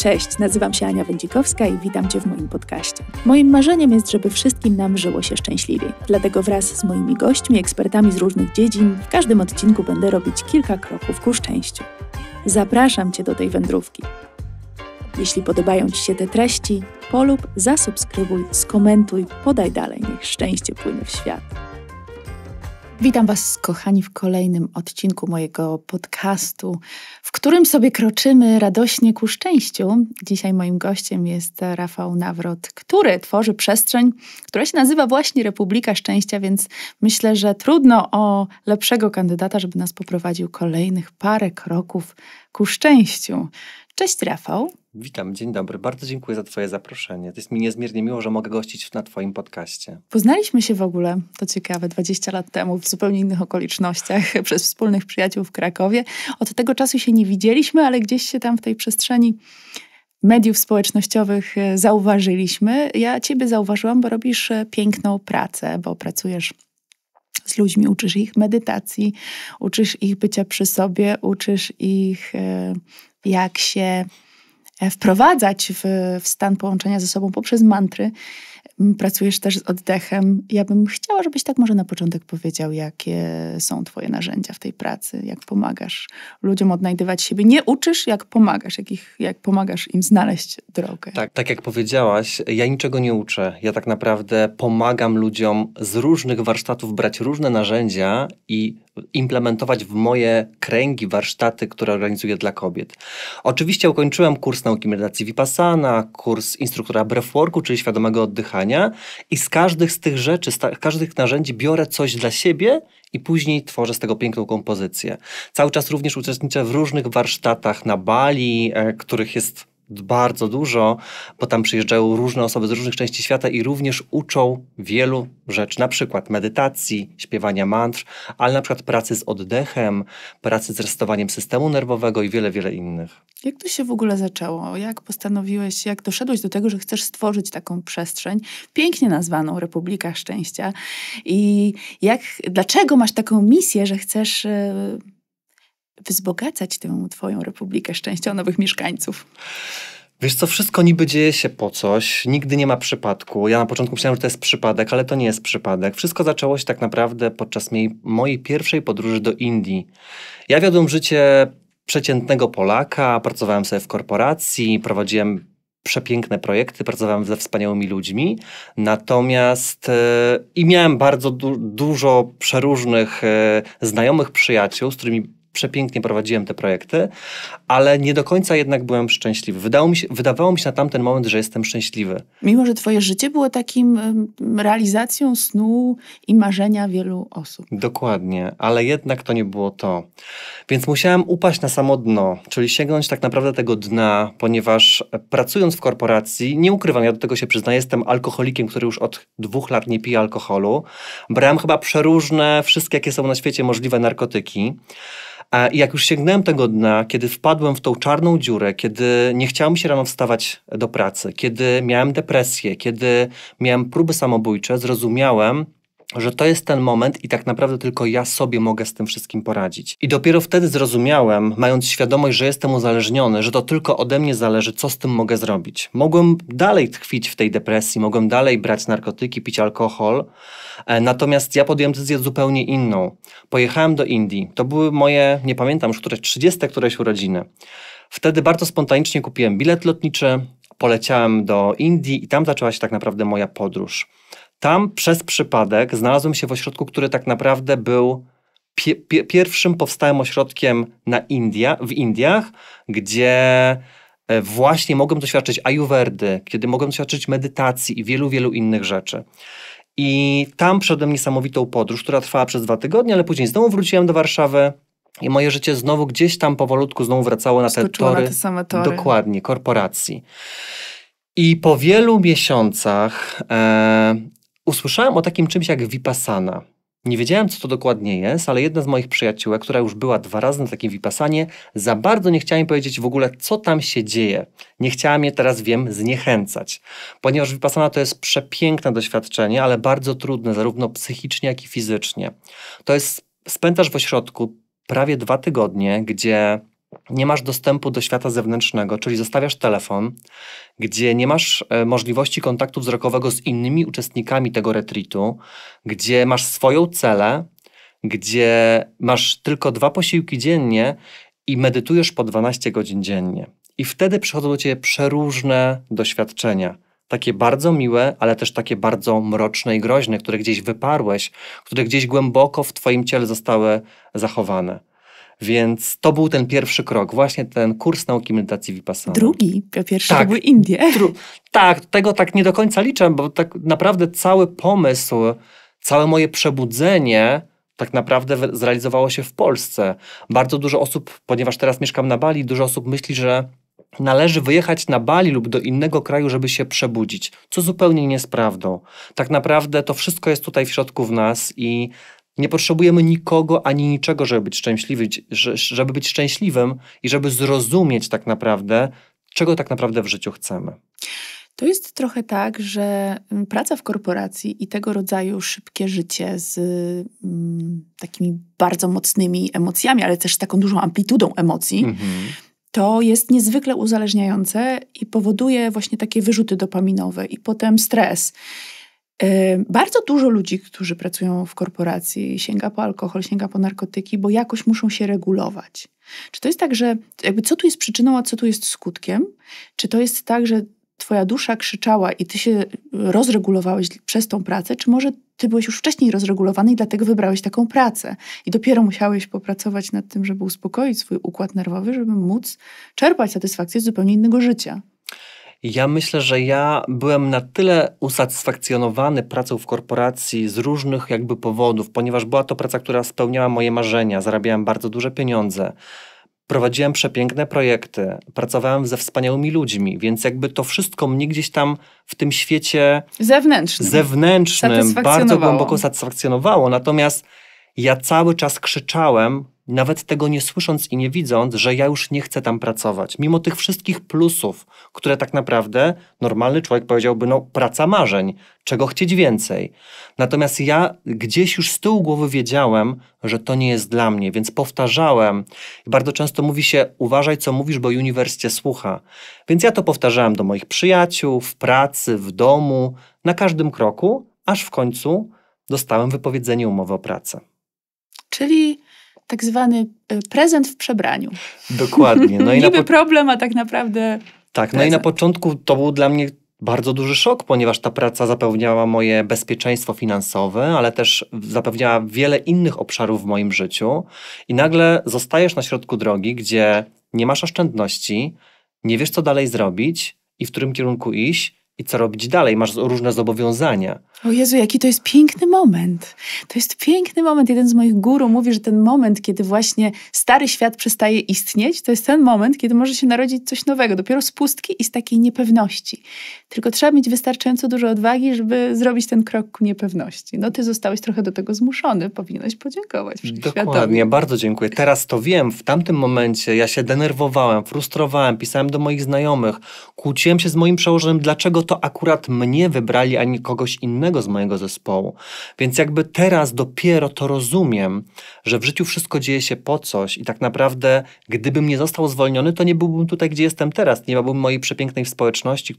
Cześć, nazywam się Ania Wędzikowska i witam Cię w moim podcaście. Moim marzeniem jest, żeby wszystkim nam żyło się szczęśliwie. Dlatego wraz z moimi gośćmi, ekspertami z różnych dziedzin, w każdym odcinku będę robić kilka kroków ku szczęściu. Zapraszam Cię do tej wędrówki. Jeśli podobają Ci się te treści, polub, zasubskrybuj, skomentuj, podaj dalej, niech szczęście płynie w świat. Witam Was, kochani, w kolejnym odcinku mojego podcastu, w którym sobie kroczymy radośnie ku szczęściu. Dzisiaj moim gościem jest Rafał Nawrot, który tworzy przestrzeń, która się nazywa właśnie Republika Szczęścia, więc myślę, że trudno o lepszego kandydata, żeby nas poprowadził kolejnych parę kroków ku szczęściu. Cześć, Rafał. Witam, dzień dobry. Bardzo dziękuję za Twoje zaproszenie. To jest mi niezmiernie miło, że mogę gościć na Twoim podcaście. Poznaliśmy się w ogóle, to ciekawe, 20 lat temu w zupełnie innych okolicznościach przez wspólnych przyjaciół w Krakowie. Od tego czasu się nie widzieliśmy, ale gdzieś się tam w tej przestrzeni mediów społecznościowych zauważyliśmy. Ja Ciebie zauważyłam, bo robisz piękną pracę, bo pracujesz z ludźmi, uczysz ich medytacji, uczysz ich bycia przy sobie, uczysz ich jak się wprowadzać w stan połączenia ze sobą poprzez mantry. Pracujesz też z oddechem. Ja bym chciała, żebyś tak może na początek powiedział, jakie są Twoje narzędzia w tej pracy, jak pomagasz ludziom odnajdywać siebie. Nie uczysz, jak pomagasz, jak pomagasz im znaleźć drogę. Tak jak powiedziałaś, ja niczego nie uczę. Ja tak naprawdę pomagam ludziom z różnych warsztatów brać różne narzędzia i implementować w moje kręgi, warsztaty, które organizuję dla kobiet. Oczywiście ukończyłem kurs nauki medytacji Vipassana, kurs instruktora Breathworku, czyli świadomego oddychania, i z każdych z tych rzeczy, z każdych narzędzi biorę coś dla siebie i później tworzę z tego piękną kompozycję. Cały czas również uczestniczę w różnych warsztatach na Bali, których jest bardzo dużo, bo tam przyjeżdżają różne osoby z różnych części świata i również uczą wielu rzeczy, na przykład medytacji, śpiewania mantr, ale na przykład pracy z oddechem, pracy z resetowaniem systemu nerwowego i wiele, wiele innych. Jak to się w ogóle zaczęło? Jak postanowiłeś, jak doszedłeś do tego, że chcesz stworzyć taką przestrzeń, pięknie nazwaną Republika Szczęścia, i dlaczego masz taką misję, że chcesz wzbogacać tę Twoją Republikę Szczęścia o nowych mieszkańców? Wiesz co, wszystko niby dzieje się po coś, nigdy nie ma przypadku. Ja na początku myślałem, że to jest przypadek, ale to nie jest przypadek. Wszystko zaczęło się tak naprawdę podczas mojej pierwszej podróży do Indii. Ja wiodłem życie przeciętnego Polaka, pracowałem sobie w korporacji, prowadziłem przepiękne projekty, pracowałem ze wspaniałymi ludźmi, natomiast i miałem bardzo dużo przeróżnych znajomych, przyjaciół, z którymi przepięknie prowadziłem te projekty, ale nie do końca jednak byłem szczęśliwy. Wydawało mi się na tamten moment, że jestem szczęśliwy. Mimo że Twoje życie było takim realizacją snu i marzenia wielu osób. Dokładnie, ale jednak to nie było to. Więc musiałem upaść na samo dno, czyli sięgnąć tak naprawdę tego dna, ponieważ pracując w korporacji, nie ukrywam, ja do tego się przyznaję, jestem alkoholikiem, który już od 2 lat nie pije alkoholu. Brałem chyba przeróżne, wszystkie jakie są na świecie możliwe narkotyki. I jak już sięgnąłem tego dna, kiedy wpadłem w tą czarną dziurę, kiedy nie chciało mi się rano wstawać do pracy, kiedy miałem depresję, kiedy miałem próby samobójcze, zrozumiałem, że to jest ten moment i tak naprawdę tylko ja sobie mogę z tym wszystkim poradzić. I dopiero wtedy zrozumiałem, mając świadomość, że jestem uzależniony, że to tylko ode mnie zależy, co z tym mogę zrobić. Mogłem dalej tkwić w tej depresji, mogłem dalej brać narkotyki, pić alkohol, natomiast ja podjąłem decyzję zupełnie inną. Pojechałem do Indii. To były moje, nie pamiętam już, które 30 któreś urodziny. Wtedy bardzo spontanicznie kupiłem bilet lotniczy, poleciałem do Indii i tam zaczęła się tak naprawdę moja podróż. Tam przez przypadek znalazłem się w ośrodku, który tak naprawdę był pierwszym powstałym ośrodkiem w Indiach, gdzie właśnie mogłem doświadczyć ajuwerdy, kiedy mogłem doświadczyć medytacji i wielu, wielu innych rzeczy. I tam przeszedłem niesamowitą podróż, która trwała przez 2 tygodnie, ale później znowu wróciłem do Warszawy i moje życie znowu gdzieś tam powolutku znowu wracało na te tory. Na te same tory. Dokładnie, korporacji. I po wielu miesiącach usłyszałem o takim czymś jak Vipassana. Nie wiedziałem, co to dokładnie jest, ale jedna z moich przyjaciółek, która już była 2 razy na takim Vipassanie, za bardzo nie chciała mi powiedzieć w ogóle, co tam się dzieje. Nie chciała mnie, teraz wiem, zniechęcać. Ponieważ Vipassana to jest przepiękne doświadczenie, ale bardzo trudne, zarówno psychicznie, jak i fizycznie. To jest spędzasz w ośrodku prawie 2 tygodnie, gdzie nie masz dostępu do świata zewnętrznego, czyli zostawiasz telefon, gdzie nie masz możliwości kontaktu wzrokowego z innymi uczestnikami tego retreatu, gdzie masz swoją celę, gdzie masz tylko 2 posiłki dziennie i medytujesz po 12 godzin dziennie. I wtedy przychodzą do ciebie przeróżne doświadczenia. Takie bardzo miłe, ale też takie bardzo mroczne i groźne, które gdzieś wyparłeś, które gdzieś głęboko w twoim ciele zostały zachowane. Więc to był ten pierwszy krok, właśnie ten kurs nauki medytacji Vipassana. Drugi, pierwszy tak, to były Indie. Tak, tego tak nie do końca liczę, bo tak naprawdę cały pomysł, całe moje przebudzenie tak naprawdę zrealizowało się w Polsce. Bardzo dużo osób, ponieważ teraz mieszkam na Bali, dużo osób myśli, że należy wyjechać na Bali lub do innego kraju, żeby się przebudzić, co zupełnie nie jest prawdą. Tak naprawdę to wszystko jest tutaj w środku w nas i nie potrzebujemy nikogo ani niczego, żeby być szczęśliwym i żeby zrozumieć tak naprawdę, czego tak naprawdę w życiu chcemy. To jest trochę tak, że praca w korporacji i tego rodzaju szybkie życie z takimi bardzo mocnymi emocjami, ale też taką dużą amplitudą emocji, to jest niezwykle uzależniające i powoduje właśnie takie wyrzuty dopaminowe i potem stres. Bardzo dużo ludzi, którzy pracują w korporacji, sięga po alkohol, sięga po narkotyki, bo jakoś muszą się regulować. Czy to jest tak, że jakby co tu jest przyczyną, a co tu jest skutkiem? Czy to jest tak, że twoja dusza krzyczała i ty się rozregulowałeś przez tą pracę, czy może ty byłeś już wcześniej rozregulowany i dlatego wybrałeś taką pracę i dopiero musiałeś popracować nad tym, żeby uspokoić swój układ nerwowy, żeby móc czerpać satysfakcję z zupełnie innego życia? Ja myślę, że ja byłem na tyle usatysfakcjonowany pracą w korporacji z różnych jakby powodów, ponieważ była to praca, która spełniała moje marzenia, zarabiałem bardzo duże pieniądze, prowadziłem przepiękne projekty, pracowałem ze wspaniałymi ludźmi, więc jakby to wszystko mnie gdzieś tam w tym świecie zewnętrznym bardzo głęboko satysfakcjonowało. Natomiast ja cały czas krzyczałem, nawet tego nie słysząc i nie widząc, że ja już nie chcę tam pracować. Mimo tych wszystkich plusów, które tak naprawdę normalny człowiek powiedziałby, no praca marzeń, czego chcieć więcej. Natomiast ja gdzieś już z tyłu głowy wiedziałem, że to nie jest dla mnie, więc powtarzałem. Bardzo często mówi się, uważaj co mówisz, bo uniwers cię słucha. Więc ja to powtarzałem do moich przyjaciół, w pracy, w domu, na każdym kroku, aż w końcu dostałem wypowiedzenie umowy o pracę. Czyli tak zwany prezent w przebraniu. Dokładnie. No i niby problem, a tak naprawdę tak, prezent. No i na początku to był dla mnie bardzo duży szok, ponieważ ta praca zapewniała moje bezpieczeństwo finansowe, ale też zapewniała wiele innych obszarów w moim życiu. I nagle zostajesz na środku drogi, gdzie nie masz oszczędności, nie wiesz co dalej zrobić i w którym kierunku iść. I co robić dalej? Masz różne zobowiązania. O Jezu, jaki to jest piękny moment. To jest piękny moment. Jeden z moich guru mówi, że ten moment, kiedy właśnie stary świat przestaje istnieć, to jest ten moment, kiedy może się narodzić coś nowego. Dopiero z pustki i z takiej niepewności. Tylko trzeba mieć wystarczająco dużo odwagi, żeby zrobić ten krok ku niepewności. No ty zostałeś trochę do tego zmuszony. Powinieneś podziękować wszechświatowi. Dokładnie, bardzo dziękuję. Teraz to wiem. W tamtym momencie ja się denerwowałem, frustrowałem, pisałem do moich znajomych, kłóciłem się z moim przełożonym, dlaczego to akurat mnie wybrali, a nie kogoś innego z mojego zespołu. Więc jakby teraz dopiero to rozumiem, że w życiu wszystko dzieje się po coś i tak naprawdę gdybym nie został zwolniony, to nie byłbym tutaj, gdzie jestem teraz. Nie miałbym mojej przepięknej społeczności,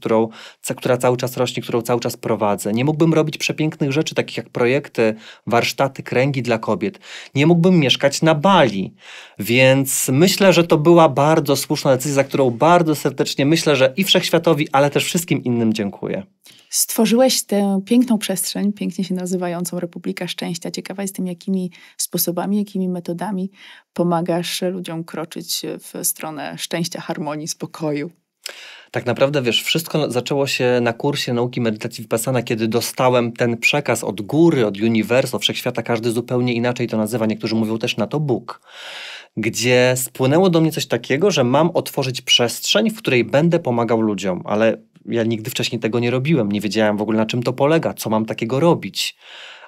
która cały czas rośnie, którą cały czas prowadzę. Nie mógłbym robić przepięknych rzeczy, takich jak projekty, warsztaty, kręgi dla kobiet. Nie mógłbym mieszkać na Bali. Więc myślę, że to była bardzo słuszna decyzja, za którą bardzo serdecznie myślę, że i wszechświatowi, ale też wszystkim innym dziękuję. Stworzyłeś tę piękną przestrzeń, pięknie się nazywającą Republika Szczęścia. Ciekawa jestem, jakimi sposobami, jakimi metodami pomagasz ludziom kroczyć w stronę szczęścia, harmonii, spokoju. Tak naprawdę, wiesz, wszystko zaczęło się na kursie nauki medytacji Vipassana, kiedy dostałem ten przekaz od góry, od uniwersu, wszechświata, każdy zupełnie inaczej to nazywa, niektórzy mówią też na to Bóg, gdzie spłynęło do mnie coś takiego, że mam otworzyć przestrzeń, w której będę pomagał ludziom, ale ja nigdy wcześniej tego nie robiłem, nie wiedziałem w ogóle na czym to polega, co mam takiego robić.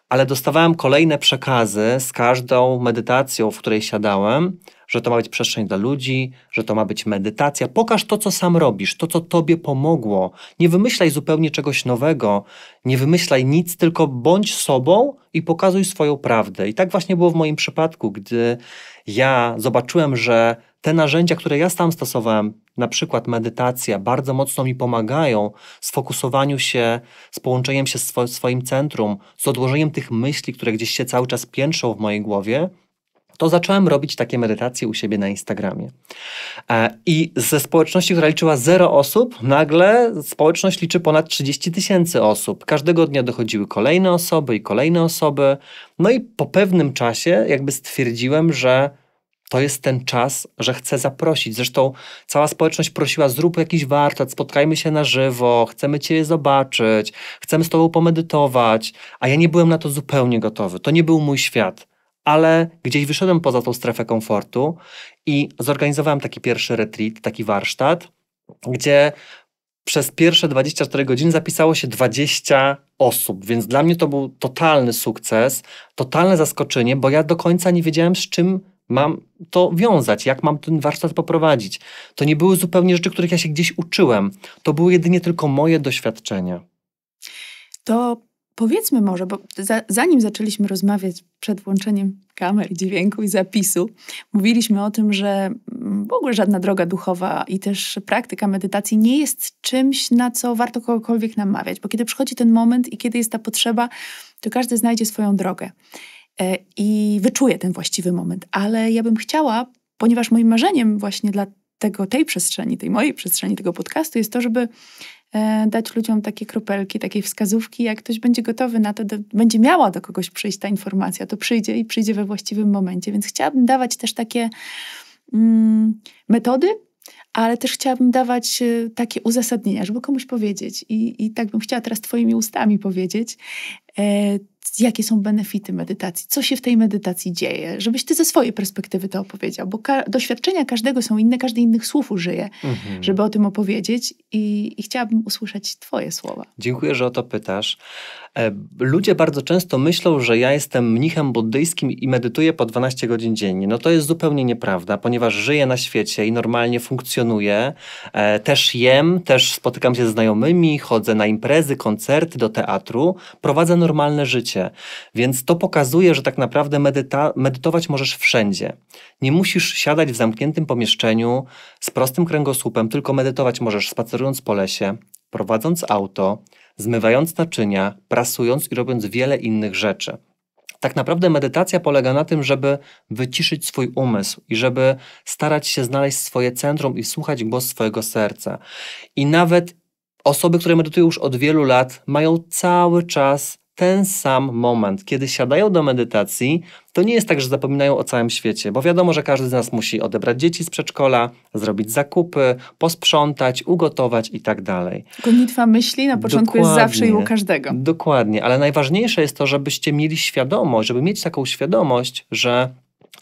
Ale dostawałem kolejne przekazy z każdą medytacją, w której siadałem, że to ma być przestrzeń dla ludzi, że to ma być medytacja. Pokaż to, co sam robisz, to, co tobie pomogło. Nie wymyślaj zupełnie czegoś nowego, nie wymyślaj nic, tylko bądź sobą i pokazuj swoją prawdę. I tak właśnie było w moim przypadku, gdy ja zobaczyłem, że te narzędzia, które ja sam stosowałem, na przykład medytacja, bardzo mocno mi pomagają w sfokusowaniu się, z połączeniem się z swoim centrum, z odłożeniem tych myśli, które gdzieś się cały czas piętrzą w mojej głowie, to zacząłem robić takie medytacje u siebie na Instagramie. I ze społeczności, która liczyła 0 osób, nagle społeczność liczy ponad 30 000 osób. Każdego dnia dochodziły kolejne osoby. No i po pewnym czasie jakby stwierdziłem, że to jest ten czas, że chcę zaprosić. Zresztą cała społeczność prosiła, zrób jakiś warsztat, spotkajmy się na żywo, chcemy Cię zobaczyć, chcemy z Tobą pomedytować, a ja nie byłem na to zupełnie gotowy. To nie był mój świat. Ale gdzieś wyszedłem poza tą strefę komfortu i zorganizowałem taki pierwszy retreat, taki warsztat, gdzie przez pierwsze 24 godziny zapisało się 20 osób, więc dla mnie to był totalny sukces, totalne zaskoczenie, bo ja do końca nie wiedziałem, z czym mam to wiązać, jak mam ten warsztat poprowadzić. To nie były zupełnie rzeczy, których ja się gdzieś uczyłem. To były jedynie tylko moje doświadczenia. To powiedzmy może, bo zanim zaczęliśmy rozmawiać przed włączeniem kamer, dźwięku i zapisu, mówiliśmy o tym, że w ogóle żadna droga duchowa i też praktyka medytacji nie jest czymś, na co warto kogokolwiek namawiać, bo kiedy przychodzi ten moment i kiedy jest ta potrzeba, to każdy znajdzie swoją drogę i wyczuje ten właściwy moment. Ale ja bym chciała, ponieważ moim marzeniem właśnie dla tej przestrzeni, tej mojej przestrzeni, tego podcastu jest to, żeby dać ludziom takie kropelki, takie wskazówki. Jak ktoś będzie gotowy na to, będzie miała do kogoś przyjść ta informacja, to przyjdzie i przyjdzie we właściwym momencie. Więc chciałabym dawać też takie metody, ale też chciałabym dawać takie uzasadnienia, żeby komuś powiedzieć. I tak bym chciała teraz Twoimi ustami powiedzieć, jakie są benefity medytacji, co się w tej medytacji dzieje, żebyś Ty ze swojej perspektywy to opowiedział, bo doświadczenia każdego są inne, każdy innych słów użyje, żeby o tym opowiedzieć i chciałabym usłyszeć Twoje słowa. Dziękuję, że o to pytasz. Ludzie bardzo często myślą, że ja jestem mnichem buddyjskim i medytuję po 12 godzin dziennie. No to jest zupełnie nieprawda, ponieważ żyję na świecie i normalnie funkcjonuję. Też jem, też spotykam się z znajomymi, chodzę na imprezy, koncerty, do teatru, prowadzę normalne życie. Więc to pokazuje, że tak naprawdę medytować możesz wszędzie. Nie musisz siadać w zamkniętym pomieszczeniu z prostym kręgosłupem, tylko medytować możesz spacerując po lesie, prowadząc auto, zmywając naczynia, prasując i robiąc wiele innych rzeczy. Tak naprawdę medytacja polega na tym, żeby wyciszyć swój umysł i żeby starać się znaleźć swoje centrum i słuchać głos swojego serca. I nawet osoby, które medytują już od wielu lat, mają cały czas ten sam moment. Kiedy siadają do medytacji, to nie jest tak, że zapominają o całym świecie, bo wiadomo, że każdy z nas musi odebrać dzieci z przedszkola, zrobić zakupy, posprzątać, ugotować i tak dalej. Gonitwa myśli na początku jest zawsze i u każdego. Dokładnie, ale najważniejsze jest to, żebyście mieli świadomość, żeby mieć taką świadomość, że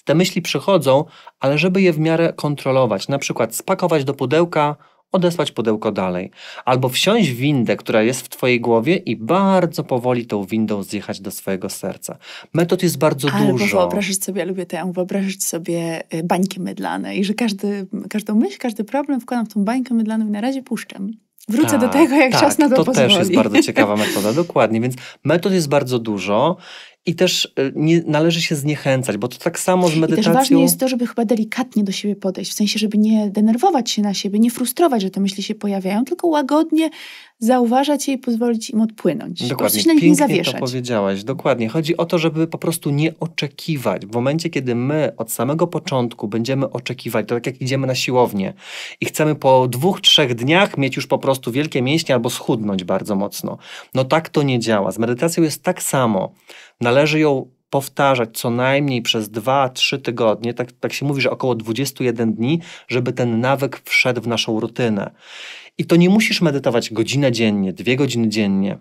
te myśli przychodzą, ale żeby je w miarę kontrolować. Na przykład spakować do pudełka, odesłać pudełko dalej. Albo wsiąść w windę, która jest w Twojej głowie i bardzo powoli tą windą zjechać do swojego serca. Metod jest bardzo dużo. Albo wyobrazić sobie, ja lubię tę, wyobrazić sobie bańki mydlane i że każdą myśl, każdy problem wkładam w tą bańkę mydlaną i na razie puszczam. Wrócę do tego, jak czas na to pozwoli. To też jest bardzo ciekawa metoda, dokładnie. Więc metod jest bardzo dużo i też nie należy się zniechęcać, bo to tak samo z medytacją. I też ważne jest to, żeby chyba delikatnie do siebie podejść, w sensie, żeby nie denerwować się na siebie, nie frustrować, że te myśli się pojawiają, tylko łagodnie zauważać je i pozwolić im odpłynąć. Dokładnie. Po prostu się na nich nie zawieszać. Pięknie to powiedziałaś, dokładnie. Chodzi o to, żeby po prostu nie oczekiwać. W momencie, kiedy my od samego początku będziemy oczekiwać, to tak jak idziemy na siłownię i chcemy po 2-3 dniach mieć już po prostu wielkie mięśnie albo schudnąć bardzo mocno. No tak to nie działa. Z medytacją jest tak samo. Należy ją powtarzać co najmniej przez 2-3 tygodnie, tak się mówi, że około 21 dni, żeby ten nawyk wszedł w naszą rutynę. I to nie musisz medytować godzinę dziennie, 2 godziny dziennie.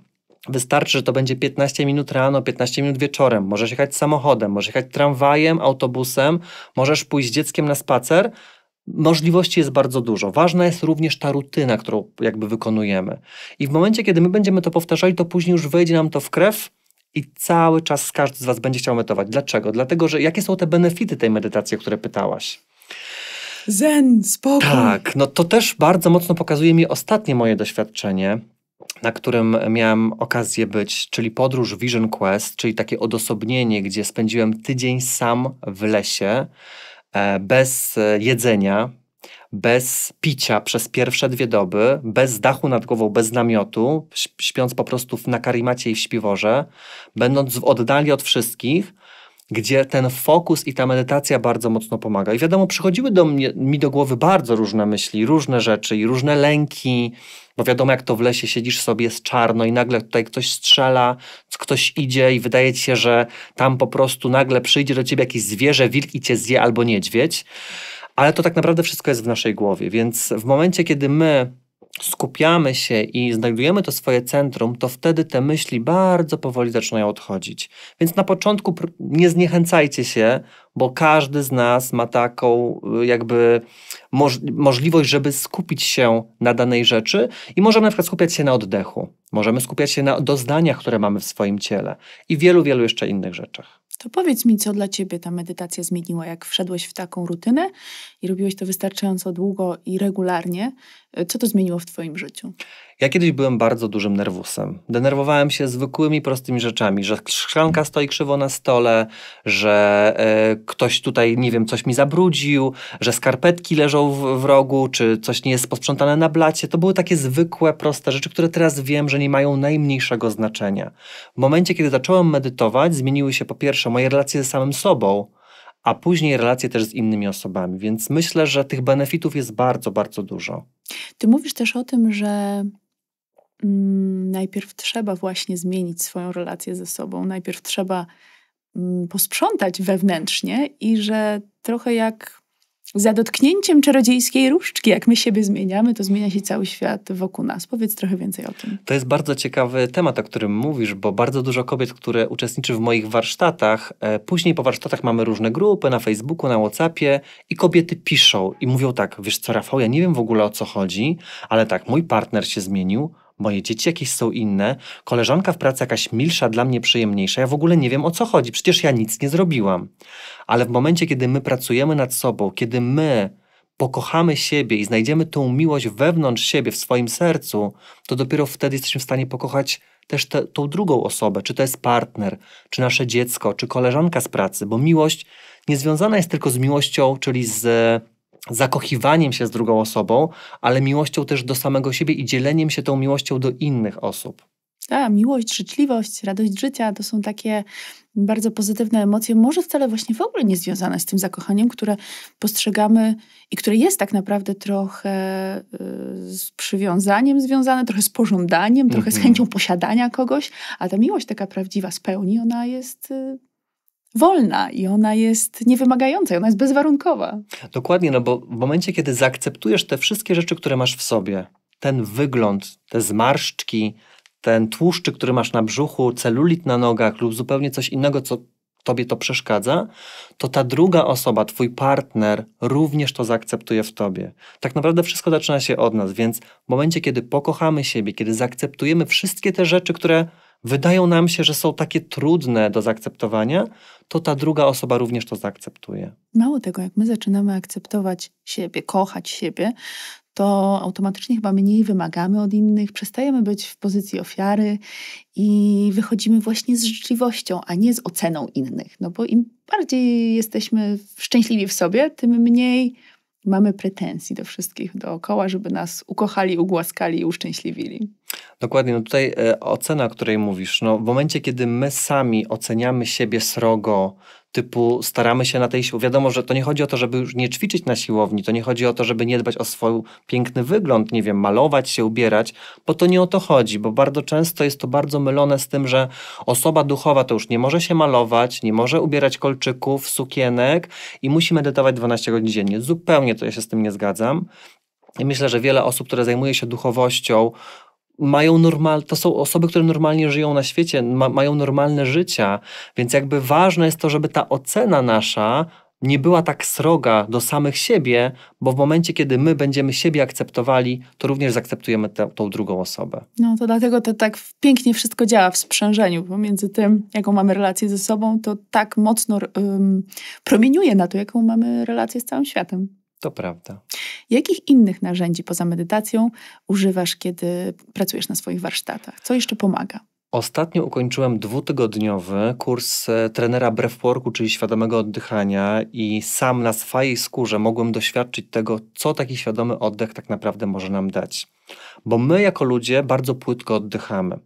Wystarczy, że to będzie 15 minut rano, 15 minut wieczorem. Możesz jechać samochodem, możesz jechać tramwajem, autobusem, możesz pójść z dzieckiem na spacer. Możliwości jest bardzo dużo. Ważna jest również ta rutyna, którą jakby wykonujemy. I w momencie, kiedy my będziemy to powtarzali, to później już wejdzie nam to w krew, i cały czas każdy z Was będzie chciał medytować. Dlaczego? Dlatego, że jakie są te benefity tej medytacji, o które pytałaś? Zen, spokój. Tak, no to też bardzo mocno pokazuje mi ostatnie moje doświadczenie, na którym miałem okazję być, czyli podróż Vision Quest, czyli takie odosobnienie, gdzie spędziłem tydzień sam w lesie. bez jedzenia, bez picia przez pierwsze 2 doby, bez dachu nad głową, bez namiotu, śpiąc po prostu na karimacie i w śpiworze, będąc w oddali od wszystkich, gdzie ten fokus i ta medytacja bardzo mocno pomaga. I wiadomo, przychodziły mi do głowy bardzo różne myśli, różne rzeczy i różne lęki, bo wiadomo, jak to w lesie siedzisz sobie, jest czarno i nagle tutaj ktoś strzela, ktoś idzie i wydaje ci się, że tam po prostu nagle przyjdzie do ciebie jakieś zwierzę, wilk i cię zje albo niedźwiedź. Ale to tak naprawdę wszystko jest w naszej głowie, więc w momencie, kiedy my skupiamy się i znajdujemy to swoje centrum, to wtedy te myśli bardzo powoli zaczynają odchodzić. Więc na początku nie zniechęcajcie się, bo każdy z nas ma taką jakby możliwość, żeby skupić się na danej rzeczy i możemy na przykład skupiać się na oddechu, możemy skupiać się na doznaniach, które mamy w swoim ciele i wielu, wielu jeszcze innych rzeczach. To powiedz mi, co dla ciebie ta medytacja zmieniła, jak wszedłeś w taką rutynę i robiłeś to wystarczająco długo i regularnie. Co to zmieniło w twoim życiu? Ja kiedyś byłem bardzo dużym nerwusem. Denerwowałem się zwykłymi, prostymi rzeczami, że szklanka stoi krzywo na stole, że ktoś tutaj, nie wiem, coś mi zabrudził, że skarpetki leżą w rogu, czy coś nie jest posprzątane na blacie. To były takie zwykłe, proste rzeczy, które teraz wiem, że nie mają najmniejszego znaczenia. W momencie, kiedy zacząłem medytować, zmieniły się po pierwsze moje relacje ze samym sobą, a później relacje też z innymi osobami. Więc myślę, że tych benefitów jest bardzo, bardzo dużo. Ty mówisz też o tym, że najpierw trzeba właśnie zmienić swoją relację ze sobą. Najpierw trzeba posprzątać wewnętrznie i że trochę jak za dotknięciem czarodziejskiej różdżki, jak my siebie zmieniamy, to zmienia się cały świat wokół nas. Powiedz trochę więcej o tym. To jest bardzo ciekawy temat, o którym mówisz, bo bardzo dużo kobiet, które uczestniczy w moich warsztatach, później po warsztatach mamy różne grupy na Facebooku, na Whatsappie i kobiety piszą i mówią tak, wiesz co, Rafał, ja nie wiem w ogóle o co chodzi, ale tak, mój partner się zmienił, moje dzieci jakieś są inne, koleżanka w pracy jakaś milsza, dla mnie przyjemniejsza, ja w ogóle nie wiem o co chodzi, przecież ja nic nie zrobiłam. Ale w momencie, kiedy my pracujemy nad sobą, kiedy my pokochamy siebie i znajdziemy tą miłość wewnątrz siebie, w swoim sercu, to dopiero wtedy jesteśmy w stanie pokochać też tą drugą osobę, czy to jest partner, czy nasze dziecko, czy koleżanka z pracy, bo miłość nie związana jest tylko z miłością, czyli z zakochiwaniem się z drugą osobą, ale miłością też do samego siebie i dzieleniem się tą miłością do innych osób. Ta miłość, życzliwość, radość życia to są takie bardzo pozytywne emocje, może wcale właśnie w ogóle nie związane z tym zakochaniem, które postrzegamy i które jest tak naprawdę trochę z przywiązaniem związane, trochę z pożądaniem, trochę z chęcią posiadania kogoś, a ta miłość taka prawdziwa z pełni, ona jest wolna i ona jest niewymagająca, ona jest bezwarunkowa. Dokładnie, no bo w momencie, kiedy zaakceptujesz te wszystkie rzeczy, które masz w sobie, ten wygląd, te zmarszczki, ten tłuszczyk, który masz na brzuchu, celulit na nogach lub zupełnie coś innego, co tobie to przeszkadza, to ta druga osoba, twój partner, również to zaakceptuje w tobie. Tak naprawdę wszystko zaczyna się od nas, więc w momencie, kiedy pokochamy siebie, kiedy zaakceptujemy wszystkie te rzeczy, które wydają nam się, że są takie trudne do zaakceptowania, to ta druga osoba również to zaakceptuje. Mało tego, jak my zaczynamy akceptować siebie, kochać siebie, to automatycznie chyba mniej wymagamy od innych, przestajemy być w pozycji ofiary i wychodzimy właśnie z życzliwością, a nie z oceną innych. No bo im bardziej jesteśmy szczęśliwi w sobie, tym mniej mamy pretensji do wszystkich dookoła, żeby nas ukochali, ugłaskali i uszczęśliwili. Dokładnie, no tutaj ocena, o której mówisz, no w momencie, kiedy my sami oceniamy siebie srogo, typu staramy się na tej siłowni, wiadomo, że to nie chodzi o to, żeby już nie ćwiczyć na siłowni, to nie chodzi o to, żeby nie dbać o swój piękny wygląd, nie wiem, malować się, ubierać, bo to nie o to chodzi, bo bardzo często jest to bardzo mylone z tym, że osoba duchowa to już nie może się malować, nie może ubierać kolczyków, sukienek i musi medytować 12 godzin dziennie. Zupełnie to ja się z tym nie zgadzam. I myślę, że wiele osób, które zajmuje się duchowością, to są osoby, które normalnie żyją na świecie, mają normalne życia, więc jakby ważne jest to, żeby ta ocena nasza nie była tak sroga do samych siebie, bo w momencie, kiedy my będziemy siebie akceptowali, to również zaakceptujemy tą drugą osobę. No to dlatego to tak pięknie wszystko działa w sprzężeniu, bo między tym, jaką mamy relację ze sobą, to tak mocno promieniuje na to, jaką mamy relację z całym światem. To prawda. Jakich innych narzędzi poza medytacją używasz, kiedy pracujesz na swoich warsztatach? Co jeszcze pomaga? Ostatnio ukończyłem 2-tygodniowy kurs trenera Breathworku, czyli świadomego oddychania, i sam na swojej skórze mogłem doświadczyć tego, co taki świadomy oddech tak naprawdę może nam dać. Bo my jako ludzie bardzo płytko oddychamy.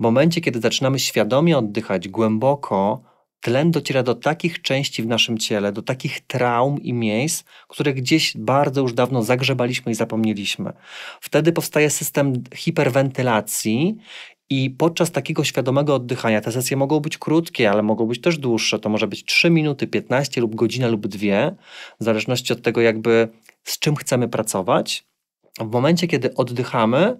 W momencie, kiedy zaczynamy świadomie oddychać głęboko, tlen dociera do takich części w naszym ciele, do takich traum i miejsc, które gdzieś bardzo już dawno zagrzebaliśmy i zapomnieliśmy. Wtedy powstaje system hiperwentylacji i podczas takiego świadomego oddychania te sesje mogą być krótkie, ale mogą być też dłuższe. To może być 3 minuty, 15 lub godzina lub 2, w zależności od tego jakby z czym chcemy pracować. W momencie, kiedy oddychamy,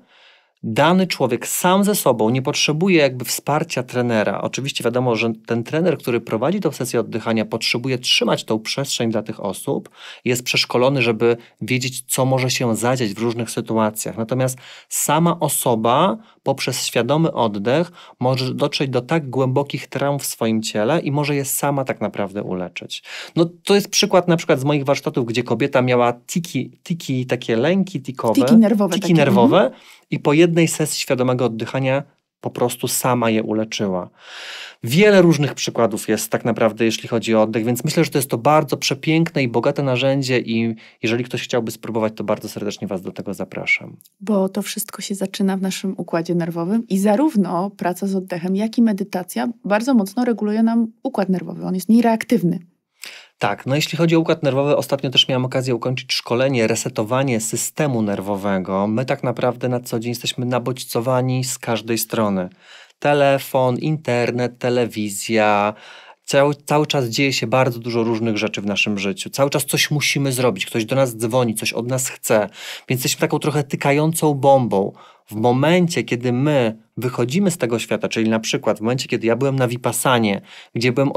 dany człowiek sam ze sobą nie potrzebuje jakby wsparcia trenera. Oczywiście wiadomo, że ten trener, który prowadzi tę sesję oddychania, potrzebuje trzymać tą przestrzeń dla tych osób, jest przeszkolony, żeby wiedzieć, co może się zadziać w różnych sytuacjach. Natomiast sama osoba poprzez świadomy oddech może dotrzeć do tak głębokich traum w swoim ciele i może je sama tak naprawdę uleczyć. No to jest przykład na przykład z moich warsztatów, gdzie kobieta miała tiki, takie lęki tikowe. Tiki nerwowe. I po jednej sesji świadomego oddychania po prostu sama je uleczyła. Wiele różnych przykładów jest tak naprawdę, jeśli chodzi o oddech, więc myślę, że to jest to bardzo przepiękne i bogate narzędzie i jeżeli ktoś chciałby spróbować, to bardzo serdecznie Was do tego zapraszam. Bo to wszystko się zaczyna w naszym układzie nerwowym i zarówno praca z oddechem, jak i medytacja bardzo mocno reguluje nam układ nerwowy. On jest niereaktywny. Tak, no jeśli chodzi o układ nerwowy, ostatnio też miałam okazję ukończyć szkolenie, resetowanie systemu nerwowego. My tak naprawdę na co dzień jesteśmy nabodźcowani z każdej strony. Telefon, internet, telewizja. Cały czas dzieje się bardzo dużo różnych rzeczy w naszym życiu. Cały czas coś musimy zrobić, ktoś do nas dzwoni, coś od nas chce. Więc jesteśmy taką trochę tykającą bombą. W momencie, kiedy my wychodzimy z tego świata, czyli na przykład w momencie, kiedy ja byłem na Vipassanie, gdzie byłem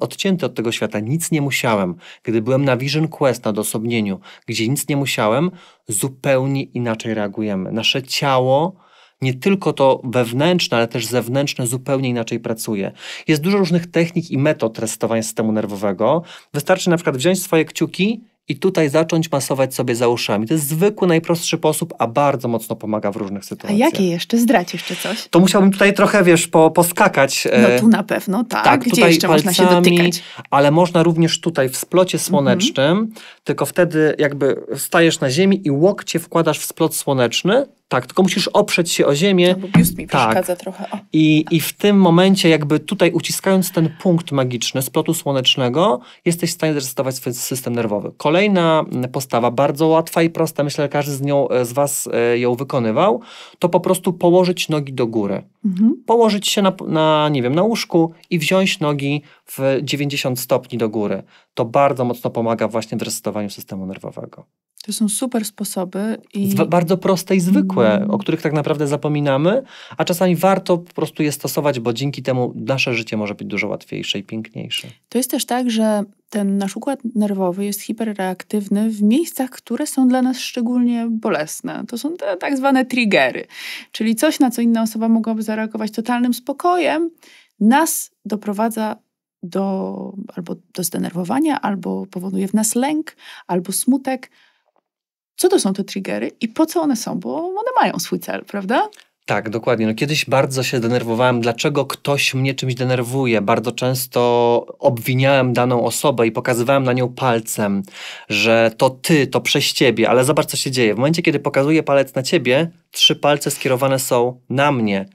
odcięty od tego świata, nic nie musiałem, gdy byłem na Vision Quest, na odosobnieniu, gdzie nic nie musiałem, zupełnie inaczej reagujemy. Nasze ciało, nie tylko to wewnętrzne, ale też zewnętrzne, zupełnie inaczej pracuje. Jest dużo różnych technik i metod resetowania systemu nerwowego. Wystarczy na przykład wziąć swoje kciuki i tutaj zacząć masować sobie za uszami. To jest zwykły, najprostszy sposób, a bardzo mocno pomaga w różnych sytuacjach. A jakie jeszcze? Zdradź jeszcze coś. To musiałbym tutaj trochę, wiesz, poskakać. No tu na pewno, tak. Gdzie jeszcze palcami, można się dotykać? Ale można również tutaj w splocie słonecznym, tylko wtedy jakby stajesz na ziemi i łokcie wkładasz w splot słoneczny. Tak, tylko musisz oprzeć się o ziemię. No bo biust mi przeszkadza trochę. I w tym momencie jakby tutaj uciskając ten punkt magiczny splotu słonecznego, jesteś w stanie zresetować swój system nerwowy. Kolejna postawa, bardzo łatwa i prosta, myślę, że każdy z Was ją wykonywał, to po prostu położyć nogi do góry. Położyć się na łóżku i wziąć nogi w 90 stopni do góry. To bardzo mocno pomaga właśnie w resetowaniu systemu nerwowego. To są super sposoby. Bardzo proste i zwykłe, o których tak naprawdę zapominamy, a czasami warto po prostu je stosować, bo dzięki temu nasze życie może być dużo łatwiejsze i piękniejsze. To jest też tak, że ten nasz układ nerwowy jest hiperreaktywny w miejscach, które są dla nas szczególnie bolesne. To są te tak zwane triggery, czyli coś, na co inna osoba mogłaby zareagować totalnym spokojem, nas doprowadza albo do zdenerwowania, albo powoduje w nas lęk, albo smutek. Co to są te triggery i po co one są? Bo one mają swój cel, prawda? Tak, dokładnie. No, kiedyś bardzo się denerwowałem, dlaczego ktoś mnie czymś denerwuje. Bardzo często obwiniałem daną osobę i pokazywałem na nią palcem, że to ty, to przez ciebie, ale zobacz, co się dzieje. W momencie, kiedy pokazuję palec na ciebie, 3 palce skierowane są na mnie.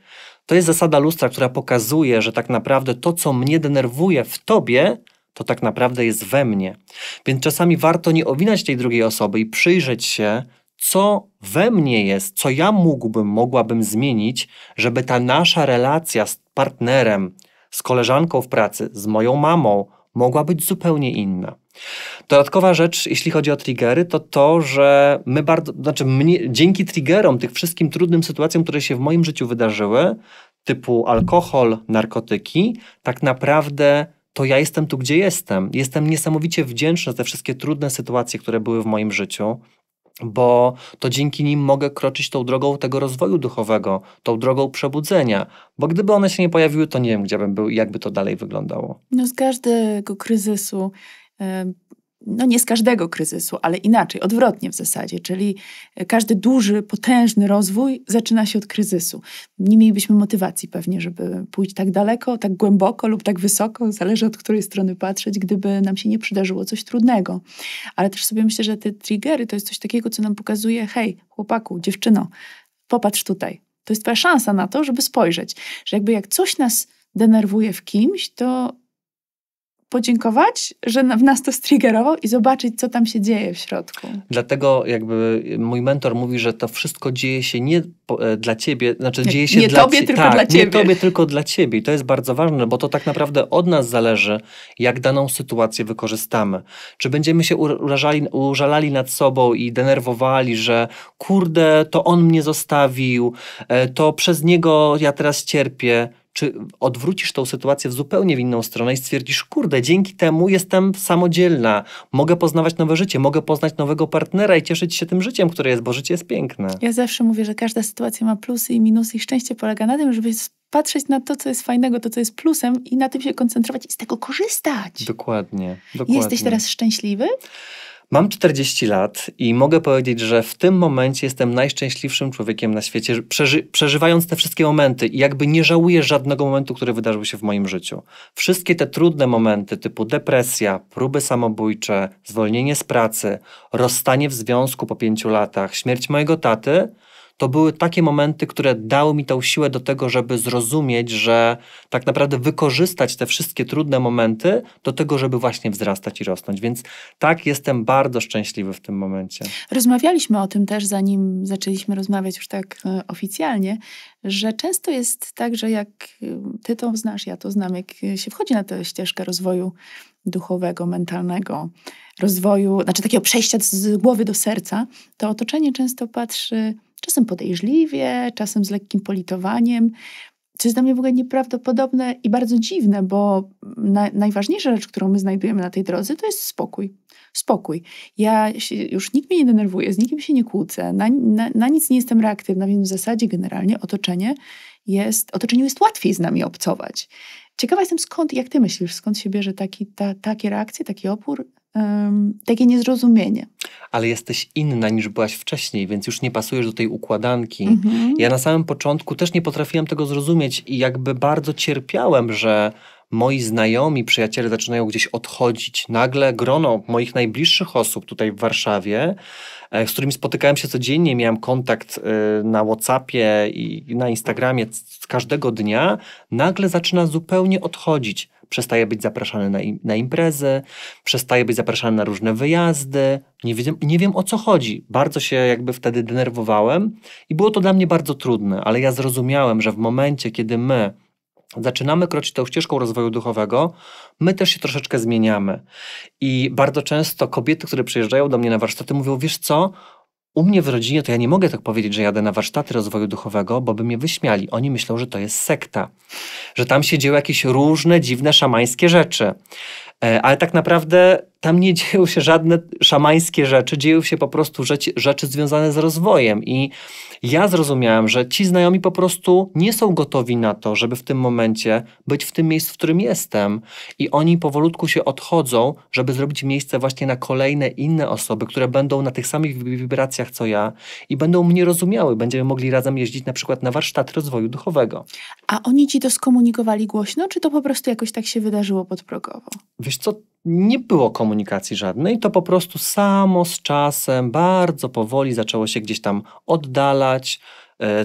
To jest zasada lustra, która pokazuje, że tak naprawdę to, co mnie denerwuje w tobie, to tak naprawdę jest we mnie. Więc czasami warto nie owinać tej drugiej osoby i przyjrzeć się, co we mnie jest, co ja mogłabym zmienić, żeby ta nasza relacja z partnerem, z koleżanką w pracy, z moją mamą mogła być zupełnie inna. Dodatkowa rzecz, jeśli chodzi o triggery, to, że my dzięki triggerom, tych wszystkim trudnym sytuacjom, które się w moim życiu wydarzyły, typu alkohol, narkotyki, tak naprawdę to ja jestem tu, gdzie jestem. Jestem niesamowicie wdzięczny za te wszystkie trudne sytuacje, które były w moim życiu, bo to dzięki nim mogę kroczyć tą drogą tego rozwoju duchowego, tą drogą przebudzenia, bo gdyby one się nie pojawiły, to nie wiem, gdzie bym był i jakby to dalej wyglądało. No z każdego kryzysu no nie z każdego kryzysu, ale inaczej, odwrotnie w zasadzie, czyli każdy duży, potężny rozwój zaczyna się od kryzysu. Nie mielibyśmy motywacji pewnie, żeby pójść tak daleko, tak głęboko lub tak wysoko, zależy od której strony patrzeć, gdyby nam się nie przydarzyło coś trudnego. Ale też sobie myślę, że te triggery to jest coś takiego, co nam pokazuje, hej, chłopaku, dziewczyno, popatrz tutaj. To jest twoja szansa na to, żeby spojrzeć, że jakby jak coś nas denerwuje w kimś, to podziękować, że w nas to striggerował i zobaczyć, co tam się dzieje w środku. Dlatego jakby mój mentor mówi, że to wszystko dzieje się nie dla ciebie, znaczy dzieje się nie dla tobie, tylko tak, dla ciebie. Nie tobie, tylko dla ciebie. I to jest bardzo ważne, bo to tak naprawdę od nas zależy, jak daną sytuację wykorzystamy. Czy będziemy się użalali nad sobą i denerwowali, że kurde, to on mnie zostawił, to przez niego ja teraz cierpię. Czy odwrócisz tą sytuację w zupełnie inną stronę i stwierdzisz, kurde, dzięki temu jestem samodzielna, mogę poznawać nowe życie, mogę poznać nowego partnera i cieszyć się tym życiem, które jest, bo życie jest piękne. Ja zawsze mówię, że każda sytuacja ma plusy i minusy i szczęście polega na tym, żeby patrzeć na to, co jest fajnego, to, co jest plusem i na tym się koncentrować i z tego korzystać. Dokładnie. Jesteś teraz szczęśliwy? Mam 40 lat i mogę powiedzieć, że w tym momencie jestem najszczęśliwszym człowiekiem na świecie, przeżywając te wszystkie momenty i jakby nie żałuję żadnego momentu, który wydarzył się w moim życiu. Wszystkie te trudne momenty typu depresja, próby samobójcze, zwolnienie z pracy, rozstanie w związku po 5 latach, śmierć mojego taty, to były takie momenty, które dały mi tą siłę do tego, żeby zrozumieć, że tak naprawdę wykorzystać te wszystkie trudne momenty do tego, żeby właśnie wzrastać i rosnąć. Więc tak, jestem bardzo szczęśliwy w tym momencie. Rozmawialiśmy o tym też, zanim zaczęliśmy rozmawiać już tak oficjalnie, że często jest tak, że jak ty to znasz, ja to znam, jak się wchodzi na tę ścieżkę rozwoju duchowego, mentalnego rozwoju, znaczy takiego przejścia z głowy do serca, to otoczenie często patrzy czasem podejrzliwie, czasem z lekkim politowaniem, co jest dla mnie w ogóle nieprawdopodobne i bardzo dziwne, bo najważniejsza rzecz, którą my znajdujemy na tej drodze, to jest spokój. Spokój. Już nikt mnie nie denerwuje, z nikim się nie kłócę, na nic nie jestem reaktywna, więc w zasadzie generalnie otoczeniu jest łatwiej z nami obcować. Ciekawa jestem, jak ty myślisz, skąd się bierze takie reakcje, taki opór, takie niezrozumienie. Ale jesteś inna niż byłaś wcześniej, więc już nie pasujesz do tej układanki. Ja na samym początku też nie potrafiłam tego zrozumieć i jakby bardzo cierpiałem, że moi znajomi, przyjaciele zaczynają gdzieś odchodzić. Nagle grono moich najbliższych osób tutaj w Warszawie, z którymi spotykałem się codziennie, miałem kontakt na WhatsAppie i na Instagramie każdego dnia, nagle zaczyna zupełnie odchodzić. Przestaje być zapraszany na imprezy, przestaje być zapraszany na różne wyjazdy. Nie wiem o co chodzi. Bardzo się jakby wtedy denerwowałem i było to dla mnie bardzo trudne, ale ja zrozumiałem, że w momencie, kiedy my zaczynamy kroczyć tą ścieżką rozwoju duchowego, my też się troszeczkę zmieniamy. I bardzo często kobiety, które przyjeżdżają do mnie na warsztaty, mówią, wiesz co, u mnie w rodzinie to ja nie mogę tak powiedzieć, że jadę na warsztaty rozwoju duchowego, bo by mnie wyśmiali. Oni myślą, że to jest sekta, że tam się dzieją jakieś różne, dziwne, szamańskie rzeczy. Ale tak naprawdę tam nie dzieją się żadne szamańskie rzeczy, dzieją się po prostu rzeczy związane z rozwojem. I ja zrozumiałem, że ci znajomi po prostu nie są gotowi na to, żeby w tym momencie być w tym miejscu, w którym jestem. I oni powolutku się odchodzą, żeby zrobić miejsce właśnie na kolejne inne osoby, które będą na tych samych wibracjach co ja i będą mnie rozumiały. Będziemy mogli razem jeździć na przykład na warsztaty rozwoju duchowego. A oni ci to skomunikowali głośno, czy to po prostu jakoś tak się wydarzyło podprogowo? Wiesz co, nie było komunikacji żadnej, to po prostu samo z czasem, bardzo powoli zaczęło się gdzieś tam oddalać,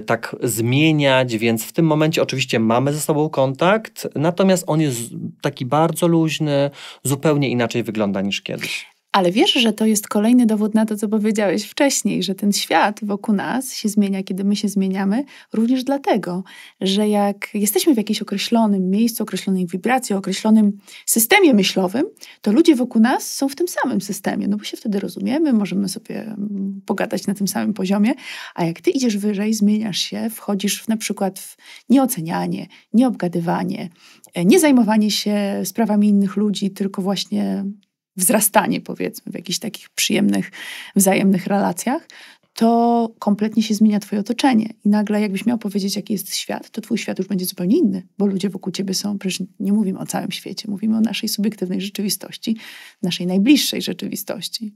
tak zmieniać, więc w tym momencie oczywiście mamy ze sobą kontakt, natomiast on jest taki bardzo luźny, zupełnie inaczej wygląda niż kiedyś. Ale wiesz, że to jest kolejny dowód na to, co powiedziałeś wcześniej, że ten świat wokół nas się zmienia, kiedy my się zmieniamy, również dlatego, że jak jesteśmy w jakimś określonym miejscu, określonej wibracji, określonym systemie myślowym, to ludzie wokół nas są w tym samym systemie, no bo się wtedy rozumiemy, możemy sobie pogadać na tym samym poziomie, a jak ty idziesz wyżej, zmieniasz się, wchodzisz na przykład w nieocenianie, nieobgadywanie, niezajmowanie się sprawami innych ludzi, tylko właśnie wzrastanie, powiedzmy, w jakichś takich przyjemnych, wzajemnych relacjach, to kompletnie się zmienia twoje otoczenie. I nagle jakbyś miał powiedzieć, jaki jest świat, to twój świat już będzie zupełnie inny, bo ludzie wokół ciebie są, przecież nie mówimy o całym świecie, mówimy o naszej subiektywnej rzeczywistości, naszej najbliższej rzeczywistości.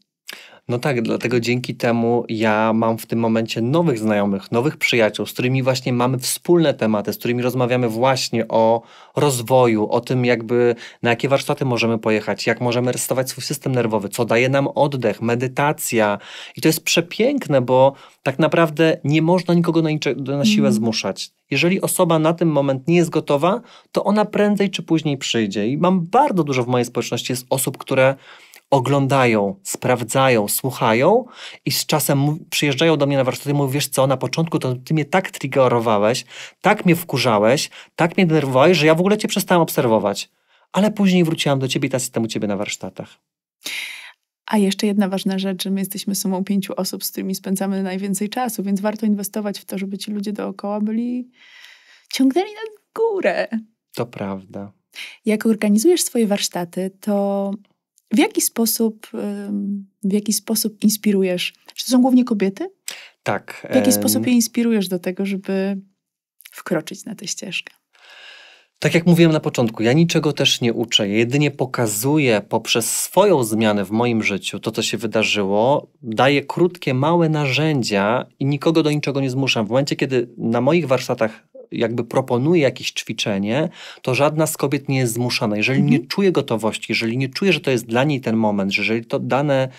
No tak, dlatego dzięki temu ja mam w tym momencie nowych znajomych, nowych przyjaciół, z którymi właśnie mamy wspólne tematy, z którymi rozmawiamy właśnie o rozwoju, o tym jakby na jakie warsztaty możemy pojechać, jak możemy resetować swój system nerwowy, co daje nam oddech, medytacja. I to jest przepiękne, bo tak naprawdę nie można nikogo na siłę zmuszać. Jeżeli osoba na ten moment nie jest gotowa, to ona prędzej czy później przyjdzie. I mam bardzo dużo w mojej społeczności jest osób, które oglądają, sprawdzają, słuchają i z czasem przyjeżdżają do mnie na warsztaty i mówią, wiesz co, na początku to ty mnie tak triggerowałeś, tak mnie wkurzałeś, tak mnie denerwowałeś, że ja w ogóle cię przestałam obserwować. Ale później wróciłam do ciebie i teraz jestem u ciebie na warsztatach. A jeszcze jedna ważna rzecz, że my jesteśmy sumą 5 osób, z którymi spędzamy najwięcej czasu, więc warto inwestować w to, żeby ci ludzie dookoła ciągnęli na górę. To prawda. Jak organizujesz swoje warsztaty, to w jaki sposób inspirujesz? Czy to są głównie kobiety? Tak. W jaki sposób je inspirujesz do tego, żeby wkroczyć na tę ścieżkę? Tak jak mówiłem na początku, ja niczego też nie uczę. Jedynie pokazuję poprzez swoją zmianę w moim życiu to, co się wydarzyło. Daję krótkie, małe narzędzia i nikogo do niczego nie zmuszam. W momencie, kiedy na moich warsztatach jakby proponuje jakieś ćwiczenie, to żadna z kobiet nie jest zmuszana. Jeżeli nie czuje gotowości, jeżeli nie czuje, że to jest dla niej ten moment, że jeżeli to dane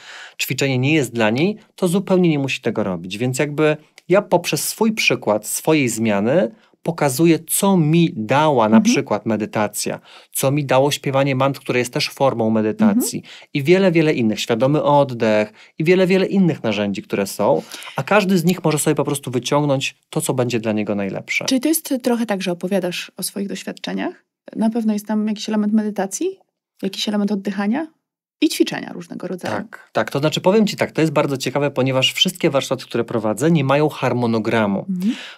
ćwiczenie nie jest dla niej, to zupełnie nie musi tego robić. Więc jakby ja poprzez swój przykład, swojej zmiany pokazuję, co mi dała na przykład medytacja, co mi dało śpiewanie mantr, które jest też formą medytacji i wiele, wiele innych, świadomy oddech i wiele, wiele innych narzędzi, które są, a każdy z nich może sobie po prostu wyciągnąć to, co będzie dla niego najlepsze. Czyli to jest trochę tak, że opowiadasz o swoich doświadczeniach, na pewno jest tam jakiś element medytacji, jakiś element oddychania? I ćwiczenia różnego rodzaju. Tak, tak. To znaczy powiem ci tak, to jest bardzo ciekawe, ponieważ wszystkie warsztaty, które prowadzę, nie mają harmonogramu.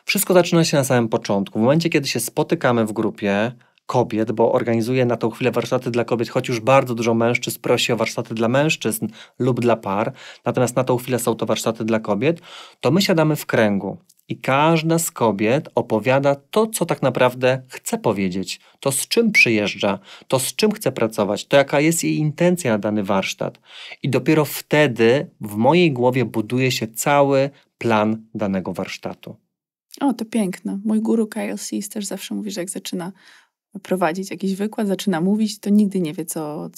Wszystko zaczyna się na samym początku. W momencie, kiedy się spotykamy w grupie kobiet, bo organizuję na tą chwilę warsztaty dla kobiet, choć już bardzo dużo mężczyzn prosi o warsztaty dla mężczyzn lub dla par, natomiast na tą chwilę są to warsztaty dla kobiet, to my siadamy w kręgu. I każda z kobiet opowiada to, co tak naprawdę chce powiedzieć, to z czym przyjeżdża, to z czym chce pracować, to jaka jest jej intencja na dany warsztat. I dopiero wtedy w mojej głowie buduje się cały plan danego warsztatu. O, to piękne. Mój guru KLC też zawsze mówi, że jak zaczyna prowadzić jakiś wykład, zaczyna mówić, to nigdy nie wie, co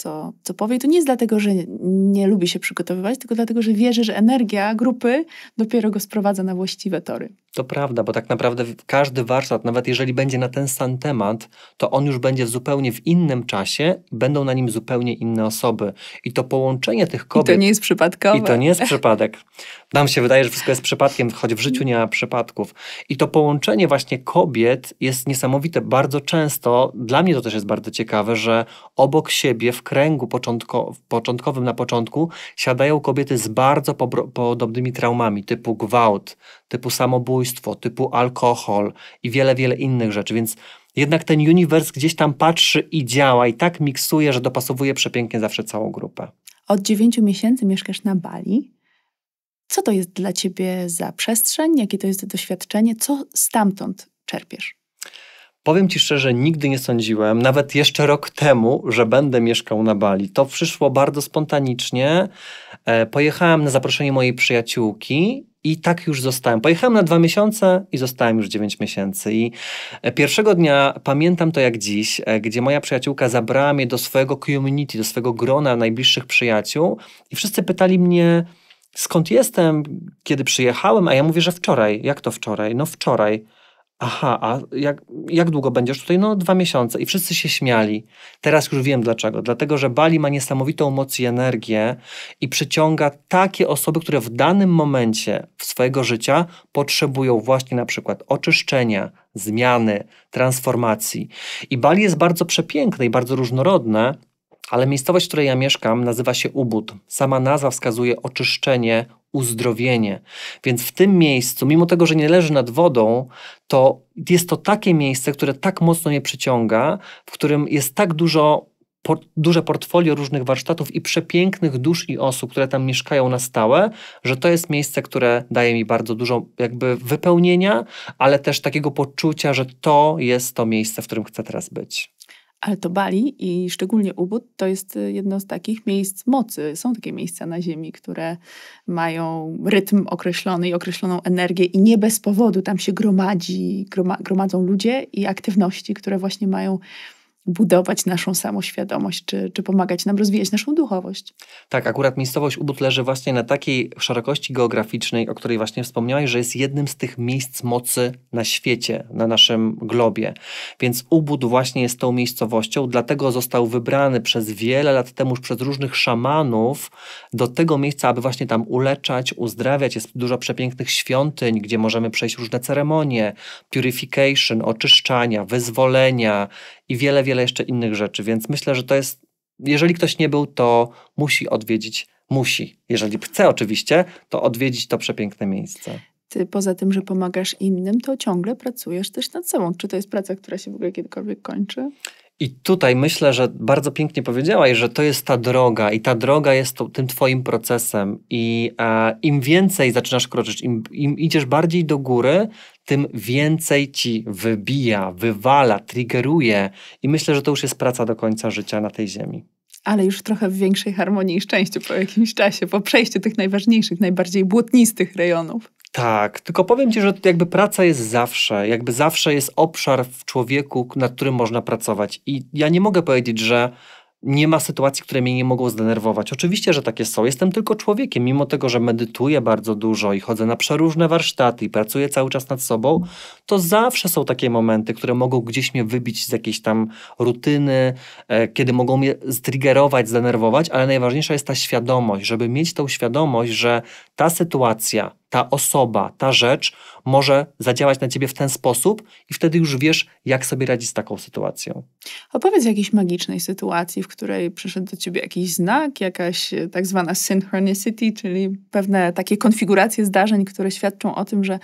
powie. I to nie jest dlatego, że nie lubi się przygotowywać, tylko dlatego, że wierzy, że energia grupy dopiero go sprowadza na właściwe tory. To prawda, bo tak naprawdę każdy warsztat, nawet jeżeli będzie na ten sam temat, to on już będzie zupełnie w innym czasie, będą na nim zupełnie inne osoby. I to połączenie tych kobiet... I to nie jest przypadkowe. I to nie jest przypadek. Nam się wydaje, że wszystko jest przypadkiem, choć w życiu nie ma przypadków. I to połączenie właśnie kobiet jest niesamowite. Bardzo często, dla mnie to też jest bardzo ciekawe, że obok siebie w kręgu początkowym na początku siadają kobiety z bardzo podobnymi traumami, typu gwałt, typu samobójstwo, typu alkohol i wiele, wiele innych rzeczy. Więc jednak ten uniwers gdzieś tam patrzy i działa i tak miksuje, że dopasowuje przepięknie zawsze całą grupę. Od 9 miesięcy mieszkasz na Bali. Co to jest dla ciebie za przestrzeń? Jakie to jest doświadczenie? Co stamtąd czerpiesz? Powiem ci szczerze, nigdy nie sądziłem, nawet jeszcze rok temu, że będę mieszkał na Bali. To przyszło bardzo spontanicznie. Pojechałem na zaproszenie mojej przyjaciółki i tak już zostałem. Pojechałem na 2 miesiące i zostałem już 9 miesięcy. I pierwszego dnia pamiętam to jak dziś, gdzie moja przyjaciółka zabrała mnie do swojego community, do swojego grona najbliższych przyjaciół i wszyscy pytali mnie, skąd jestem, kiedy przyjechałem, a ja mówię, że wczoraj. Jak to wczoraj? No wczoraj. Aha, a jak długo będziesz tutaj? No 2 miesiące. I wszyscy się śmiali. Teraz już wiem dlaczego. Dlatego, że Bali ma niesamowitą moc i energię i przyciąga takie osoby, które w danym momencie swojego życia potrzebują właśnie na przykład oczyszczenia, zmiany, transformacji. I Bali jest bardzo przepiękne i bardzo różnorodne, ale miejscowość, w której ja mieszkam, nazywa się Ubud. Sama nazwa wskazuje oczyszczenie, uzdrowienie. Więc w tym miejscu, mimo tego, że nie leży nad wodą, to jest to takie miejsce, które tak mocno mnie przyciąga, w którym jest tak dużo duże portfolio różnych warsztatów i przepięknych dusz i osób, które tam mieszkają na stałe, że to jest miejsce, które daje mi bardzo dużo jakby wypełnienia, ale też takiego poczucia, że to jest to miejsce, w którym chcę teraz być. Ale to Bali i szczególnie Ubud to jest jedno z takich miejsc mocy. Są takie miejsca na ziemi, które mają rytm określony i określoną energię i nie bez powodu tam się gromadzą ludzie i aktywności, które właśnie mają budować naszą samoświadomość, czy pomagać nam rozwijać naszą duchowość. Tak, akurat miejscowość Ubud leży właśnie na takiej szerokości geograficznej, o której właśnie wspomniałeś, że jest jednym z tych miejsc mocy na świecie, na naszym globie. Więc Ubud właśnie jest tą miejscowością, dlatego został wybrany przez wiele lat temu przez różnych szamanów do tego miejsca, aby właśnie tam uleczać, uzdrawiać. Jest dużo przepięknych świątyń, gdzie możemy przejść różne ceremonie, purification, oczyszczania, wyzwolenia i wiele jeszcze innych rzeczy, więc myślę, że to jest, jeżeli ktoś nie był, to musi odwiedzić, jeżeli chce oczywiście, to odwiedzić to przepiękne miejsce. Ty poza tym, że pomagasz innym, to ciągle pracujesz też nad sobą. Czy to jest praca, która się w ogóle kiedykolwiek kończy? I tutaj myślę, że bardzo pięknie powiedziałaś, że to jest ta droga i ta droga jest tym twoim procesem i im więcej zaczynasz kroczyć, im idziesz bardziej do góry, tym więcej ci wybija, wywala, triggeruje i myślę, że to już jest praca do końca życia na tej ziemi. Ale już trochę w większej harmonii i szczęściu po jakimś czasie, po przejściu tych najważniejszych, najbardziej błotnistych rejonów. Tak, tylko powiem ci, że jakby praca jest zawsze, jakby zawsze jest obszar w człowieku, nad którym można pracować i ja nie mogę powiedzieć, że nie ma sytuacji, które mnie nie mogą zdenerwować. Oczywiście, że takie są. Jestem tylko człowiekiem, mimo tego, że medytuję bardzo dużo i chodzę na przeróżne warsztaty i pracuję cały czas nad sobą, to zawsze są takie momenty, które mogą gdzieś mnie wybić z jakiejś tam rutyny, kiedy mogą mnie striggerować, zdenerwować, ale najważniejsza jest ta świadomość, żeby mieć tą świadomość, że ta sytuacja, ta osoba, ta rzecz może zadziałać na ciebie w ten sposób i wtedy już wiesz, jak sobie radzić z taką sytuacją. Opowiedz o jakiejś magicznej sytuacji, w której przyszedł do ciebie jakiś znak, jakaś tak zwana synchronicity, czyli pewne takie konfiguracje zdarzeń, które świadczą o tym, że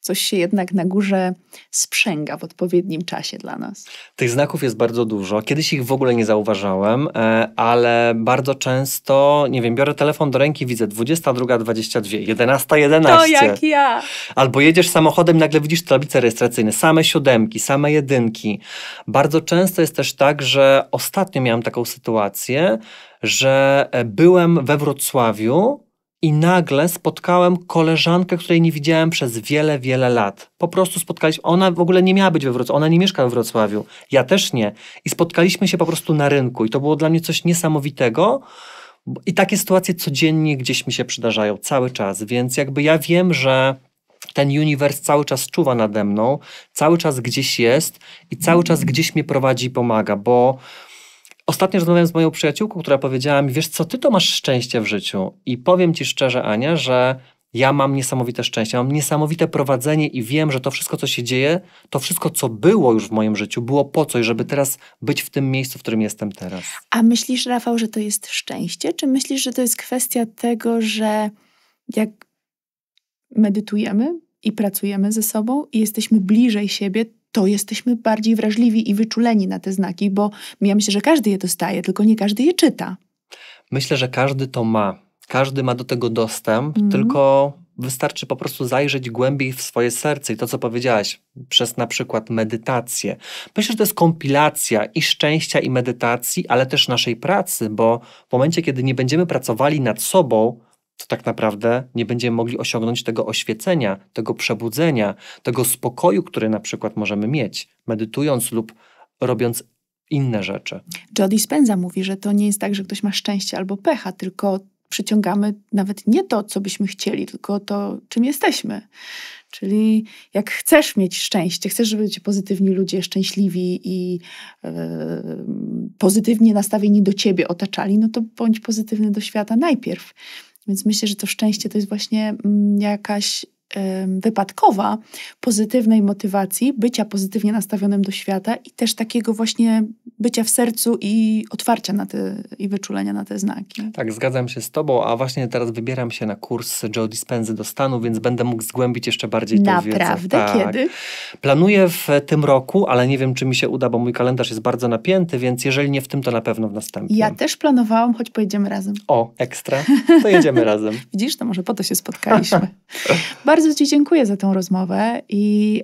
coś się jednak na górze sprzęga w odpowiednim czasie dla nas. Tych znaków jest bardzo dużo. Kiedyś ich w ogóle nie zauważałem, ale bardzo często, nie wiem, biorę telefon do ręki, widzę 22:22, 11:11. To jak ja! Albo jedziesz samochodem, nagle widzisz tablice rejestracyjne, same 7, same 1. Bardzo często jest też tak, że ostatnio miałam taką sytuację, że byłem we Wrocławiu i nagle spotkałem koleżankę, której nie widziałem przez wiele lat. Po prostu spotkaliśmy, ona w ogóle nie miała być we Wrocławiu, ona nie mieszka we Wrocławiu, ja też nie. I spotkaliśmy się po prostu na rynku i to było dla mnie coś niesamowitego. I takie sytuacje codziennie gdzieś mi się przydarzają, cały czas. Więc jakby ja wiem, że ten uniwers cały czas czuwa nade mną, cały czas gdzieś jest i cały czas gdzieś mnie prowadzi i pomaga, bo ostatnio rozmawiałem z moją przyjaciółką, która powiedziała mi, wiesz co, ty to masz szczęście w życiu i powiem ci szczerze, Ania, że ja mam niesamowite szczęście, mam niesamowite prowadzenie i wiem, że to wszystko, co się dzieje, to wszystko, co było już w moim życiu, było po coś, żeby teraz być w tym miejscu, w którym jestem teraz. A myślisz, Rafał, że to jest szczęście? Czy myślisz, że to jest kwestia tego, że jak medytujemy i pracujemy ze sobą i jesteśmy bliżej siebie, to jesteśmy bardziej wrażliwi i wyczuleni na te znaki, bo ja myślę, że każdy je dostaje, tylko nie każdy je czyta. Myślę, że każdy to ma. Każdy ma do tego dostęp, tylko wystarczy po prostu zajrzeć głębiej w swoje serce i to, co powiedziałaś, przez na przykład medytację. Myślę, że to jest kompilacja i szczęścia, i medytacji, ale też naszej pracy, bo w momencie, kiedy nie będziemy pracowali nad sobą, to tak naprawdę nie będziemy mogli osiągnąć tego oświecenia, tego przebudzenia, tego spokoju, który na przykład możemy mieć, medytując lub robiąc inne rzeczy. Joe Dispenza mówi, że to nie jest tak, że ktoś ma szczęście albo pecha, tylko przyciągamy nawet nie to, co byśmy chcieli, tylko to, czym jesteśmy. Czyli jak chcesz mieć szczęście, chcesz, żeby ci pozytywni ludzie, szczęśliwi i pozytywnie nastawieni do ciebie otaczali, no to bądź pozytywny do świata najpierw. Więc myślę, że to szczęście to jest właśnie jakaś wypadkowa pozytywnej motywacji, bycia pozytywnie nastawionym do świata i też takiego właśnie bycia w sercu i otwarcia na te, i wyczulenia na te znaki. Tak, zgadzam się z Tobą, a właśnie teraz wybieram się na kurs Joe Dispenzy do Stanów, więc będę mógł zgłębić jeszcze bardziej tę wiedzę. Naprawdę? Kiedy? Planuję w tym roku, ale nie wiem, czy mi się uda, bo mój kalendarz jest bardzo napięty, więc jeżeli nie w tym, to na pewno w następnym. Ja też planowałam, choć pojedziemy razem. O, ekstra. To jedziemy razem. Widzisz, to może po to się spotkaliśmy. Bardzo Ci dziękuję za tą rozmowę i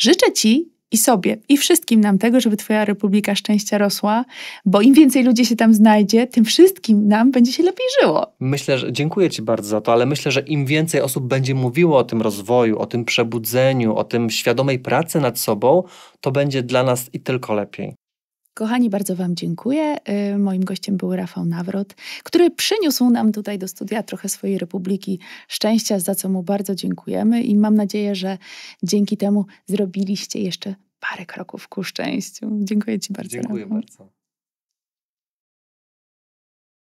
życzę Ci i sobie, i wszystkim nam tego, żeby Twoja Republika Szczęścia rosła, bo im więcej ludzi się tam znajdzie, tym wszystkim nam będzie się lepiej żyło. Myślę, że dziękuję Ci bardzo za to, ale myślę, że im więcej osób będzie mówiło o tym rozwoju, o tym przebudzeniu, o tym świadomej pracy nad sobą, to będzie dla nas i tylko lepiej. Kochani, bardzo Wam dziękuję. Moim gościem był Rafał Nawrot, który przyniósł nam tutaj do studia trochę swojej Republiki Szczęścia, za co mu bardzo dziękujemy i mam nadzieję, że dzięki temu zrobiliście jeszcze parę kroków ku szczęściu. Dziękuję Ci bardzo. Dziękuję bardzo.